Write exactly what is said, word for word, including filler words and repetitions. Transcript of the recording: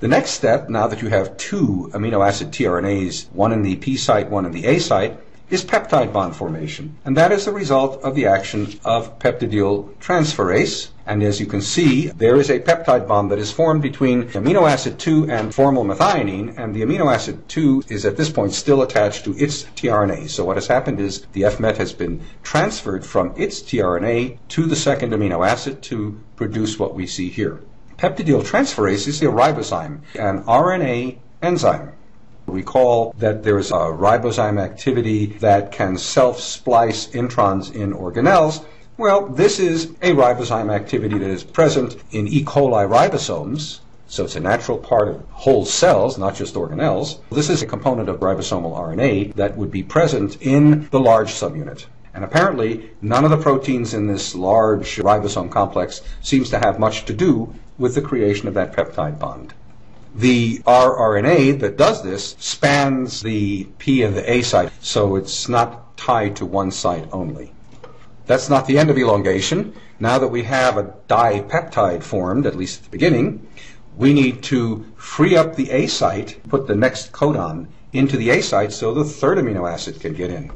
The next step, now that you have two amino acid tRNAs, one in the P site, one in the A site, is peptide bond formation. And that is the result of the action of peptidyl transferase. And as you can see, there is a peptide bond that is formed between amino acid two and formal methionine, and the amino acid two is at this point still attached to its tRNA. So what has happened is the fMet has been transferred from its tRNA to the second amino acid to produce what we see here. Peptidyl transferase is a ribozyme, an R N A enzyme. Recall that there is a ribozyme activity that can self-splice introns in organelles. Well, this is a ribozyme activity that is present in E. coli ribosomes, so it's a natural part of whole cells, not just organelles. This is a component of ribosomal R N A that would be present in the large subunit. And apparently, none of the proteins in this large ribosome complex seems to have much to do with the creation of that peptide bond. The rRNA that does this spans the P and the A site, so it's not tied to one site only. That's not the end of elongation. Now that we have a dipeptide formed, at least at the beginning, we need to free up the A site, put the next codon into the A site so the third amino acid can get in.